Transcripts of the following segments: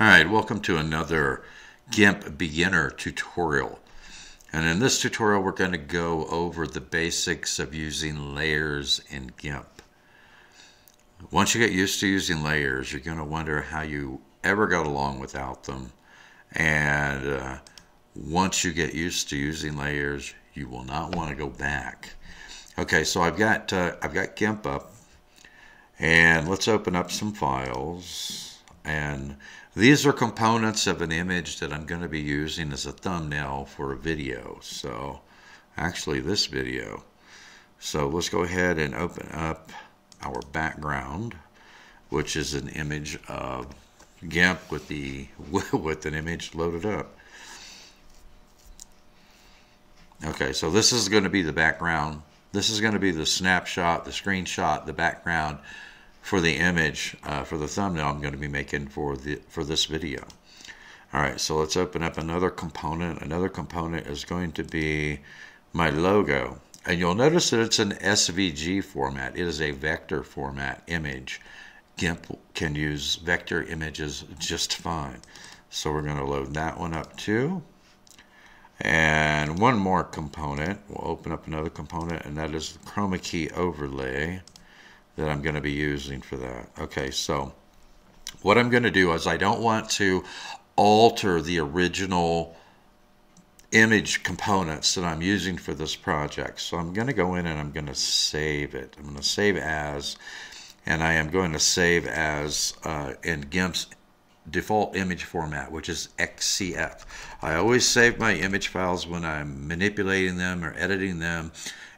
Alright, welcome to another GIMP beginner tutorial. And in this tutorial we're going to go over the basics of using layers in GIMP. Once you get used to using layers, you're going to wonder how you ever got along without them. And once you get used to using layers, you will not want to go back. Okay, so I've got GIMP up, and let's open up some files. And these are components of an image that I'm going to be using as a thumbnail for a video. So actually this video. So let's go ahead and open up our background, which is an image of GIMP with an image loaded up. Okay, so this is going to be the background. This is going to be the snapshot, the screenshot, the background for the image, for the thumbnail I'm going to be making for this video. All right, so let's open up another component. Another component is going to be my logo. And you'll notice that it's an SVG format. It is a vector format image. GIMP can use vector images just fine. So we're going to load that one up too. And one more component. We'll open up another component, and that is the chroma key overlay that I'm going to be using for that. Okay, so what I'm going to do is I don't want to alter the original image components that I'm using for this project. So I'm going to go in and I'm going to save it. I'm going to save as, and I am going to save as in GIMP's default image format, which is XCF. I always save my image files when I'm manipulating them or editing them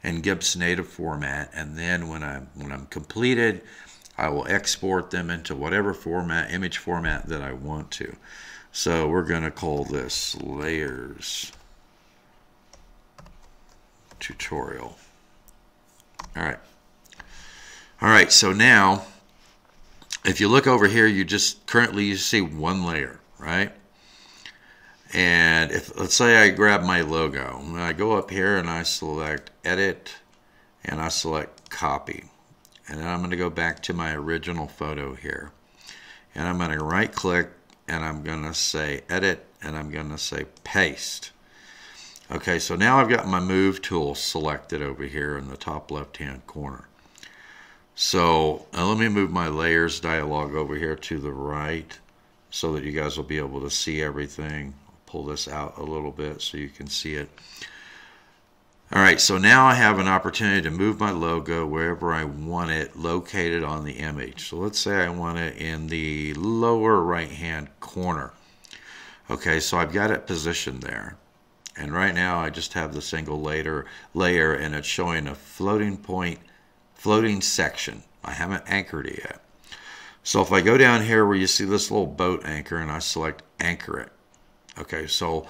in GIMP's native format, and then when I'm completed, I will export them into whatever format, image format that I want to. So we're going to call this Layers Tutorial. All right, so now if you look over here, you see one layer, right? And if, let's say I grab my logo, and I go up here and I select edit and I select copy, and then I'm going to go back to my original photo here, and I'm going to right click and I'm going to say edit and I'm going to say paste. Okay, so now I've got my move tool selected over here in the top left hand corner. So let me move my layers dialog over here to the right so that you guys will be able to see everything. Pull this out a little bit so you can see it. All right, so now I have an opportunity to move my logo wherever I want it located on the image. So let's say I want it in the lower right hand corner. Okay, so I've got it positioned there, and right now I just have the single layer and it's showing a floating section. I haven't anchored it yet. So if I go down here where you see this little boat anchor and I select anchor it. Okay, so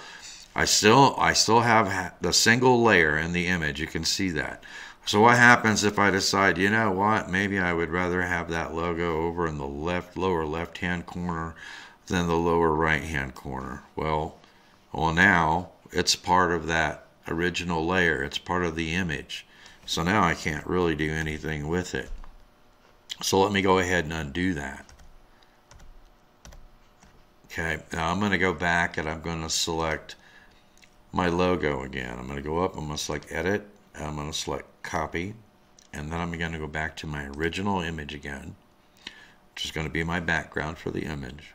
I still have the single layer in the image. You can see that. So what happens if I decide, you know what, maybe I would rather have that logo over in the lower left hand corner than the lower right hand corner? Well, now it's part of that original layer. It's part of the image. So now I can't really do anything with it. So let me go ahead and undo that. Okay, now I'm going to go back and I'm going to select my logo again. I'm going to go up, I'm going to select edit, and I'm going to select copy, and then I'm going to go back to my original image again, which is going to be my background for the image.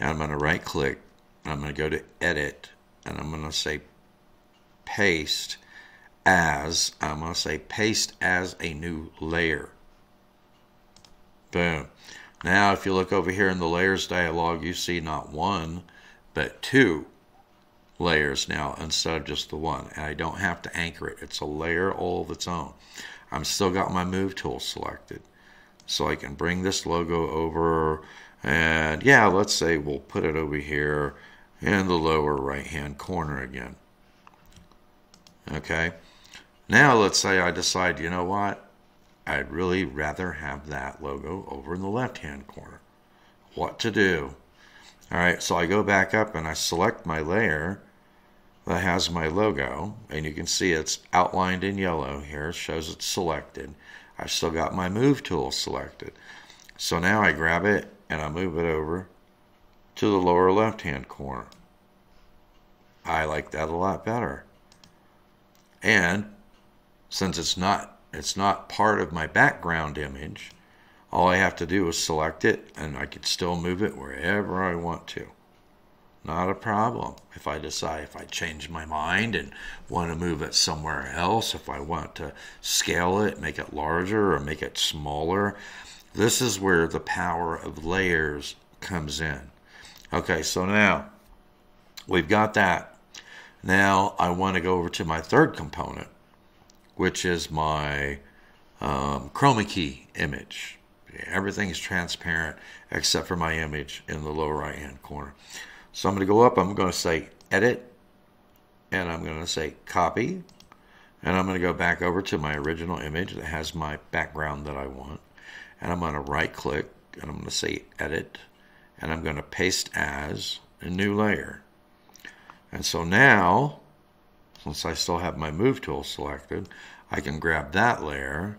And I'm going to right click, and I'm going to go to edit, and I'm going to say paste as, I'm going to say paste as a new layer. Boom. Now if you look over here in the layers dialog, you see not one but two layers now instead of just the one, and I don't have to anchor it. It's a layer all of its own. I'm still got my move tool selected, so I can bring this logo over, and yeah, let's say we'll put it over here in the lower right hand corner again. Okay, now let's say I decide, you know what, I'd really rather have that logo over in the left-hand corner. What to do? All right, so I go back up and I select my layer that has my logo, and you can see it's outlined in yellow here. It shows it's selected. I've still got my move tool selected. So now I grab it and I move it over to the lower left-hand corner. I like that a lot better. And since it's not part of my background image, all I have to do is select it, and I can still move it wherever I want to. Not a problem. If I decide, if I change my mind and want to move it somewhere else, if I want to scale it, make it larger or make it smaller, this is where the power of layers comes in. Okay, so now we've got that. Now I want to go over to my third component, which is my chroma key image. Everything is transparent except for my image in the lower right hand corner. So I'm going to go up, I'm going to say edit, and I'm going to say copy, and I'm going to go back over to my original image that has my background that I want, and I'm going to right click, and I'm going to say edit, and I'm going to paste as a new layer. And so now, since I still have my move tool selected, I can grab that layer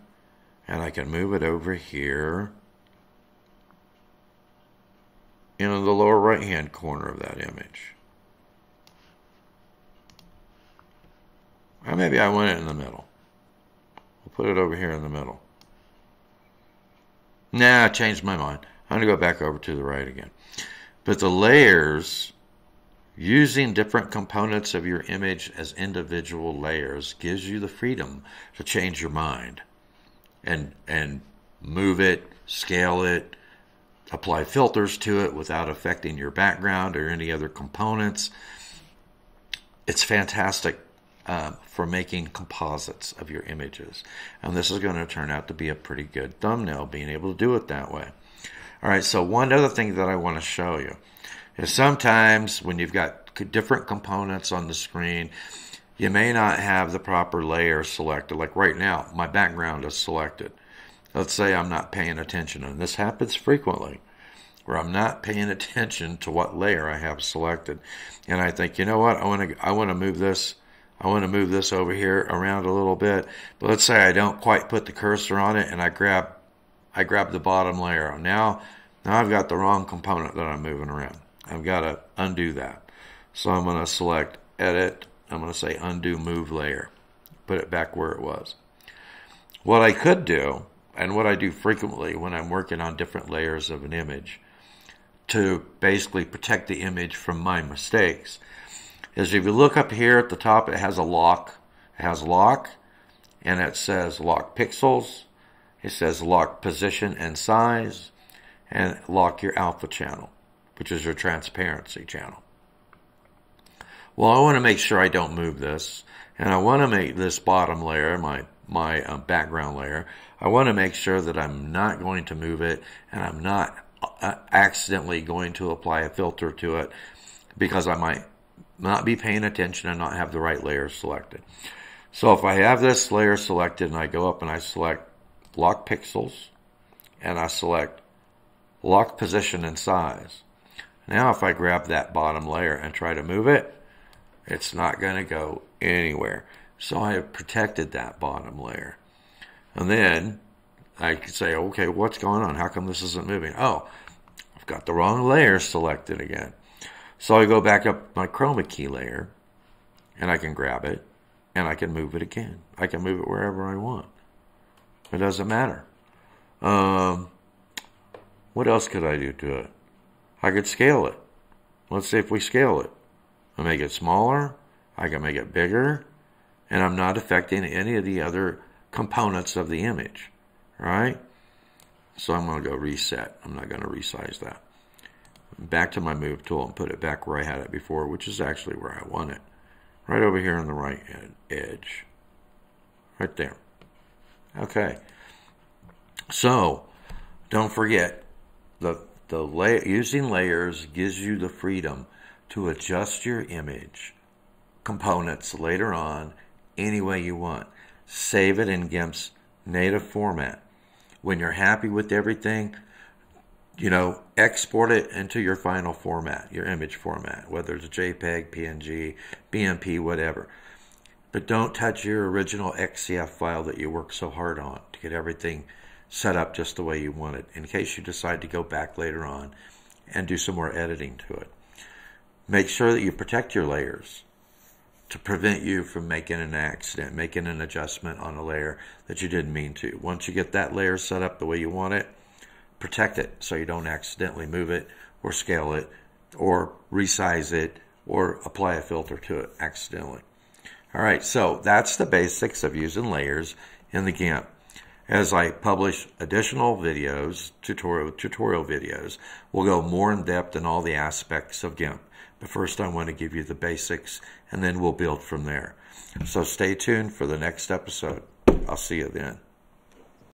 and I can move it over here in the lower right hand corner of that image. Or maybe I want it in the middle. We'll put it over here in the middle. Nah, I changed my mind. I'm going to go back over to the right again. But the layers, using different components of your image as individual layers, gives you the freedom to change your mind and move it, scale it, apply filters to it without affecting your background or any other components. It's fantastic for making composites of your images. And this is going to turn out to be a pretty good thumbnail, being able to do it that way. All right, so one other thing that I want to show you is sometimes when you've got different components on the screen, you may not have the proper layer selected. Like right now, my background is selected. Let's say I'm not paying attention, and this happens frequently, where I'm not paying attention to what layer I have selected. And I think, you know what, I want to move this. I want to move this over here around a little bit. But let's say I don't quite put the cursor on it, and I grab the bottom layer. Now I've got the wrong component that I'm moving around. I've got to undo that. So I'm going to select Edit. I'm going to say Undo Move Layer. Put it back where it was. What I could do, and what I do frequently when I'm working on different layers of an image to basically protect the image from my mistakes, is if you look up here at the top, it has a lock. It has lock, and it says lock pixels. It says lock position and size, and lock your alpha channel, which is your transparency channel. Well, I want to make sure I don't move this, and I want to make this bottom layer, my background layer, I want to make sure that I'm not going to move it, and I'm not accidentally going to apply a filter to it, because I might not be paying attention and not have the right layer selected. So if I have this layer selected and I go up and I select lock pixels, and I select lock position and size. Now if I grab that bottom layer and try to move it, it's not going to go anywhere. So I have protected that bottom layer. And then I could say, okay, what's going on? How come this isn't moving? Oh, I've got the wrong layer selected again. So I go back up my chroma key layer, and I can grab it, and I can move it again. I can move it wherever I want. It doesn't matter. What else could I do to it? I could scale it. Let's see if we scale it. I make it smaller. I can make it bigger. And I'm not affecting any of the other components of the image, right? So I'm going to go reset. I'm not going to resize that. Back to my move tool and put it back where I had it before, which is actually where I want it. Right over here on the right edge. Right there. Okay. So, don't forget, using layers gives you the freedom to adjust your image components later on any way you want. Save it in GIMP's native format. When you're happy with everything, you know, export it into your final format, your image format, whether it's JPEG, PNG, BMP, whatever. But don't touch your original XCF file that you worked so hard on to get everything set up just the way you want it, in case you decide to go back later on and do some more editing to it. Make sure that you protect your layers to prevent you from making an accident, making an adjustment on a layer that you didn't mean to. Once you get that layer set up the way you want it, protect it so you don't accidentally move it or scale it or resize it or apply a filter to it accidentally. All right, so that's the basics of using layers in the GIMP. As I publish additional videos, tutorial videos, we'll go more in depth in all the aspects of GIMP. But first I want to give you the basics, and then we'll build from there. So stay tuned for the next episode. I'll see you then.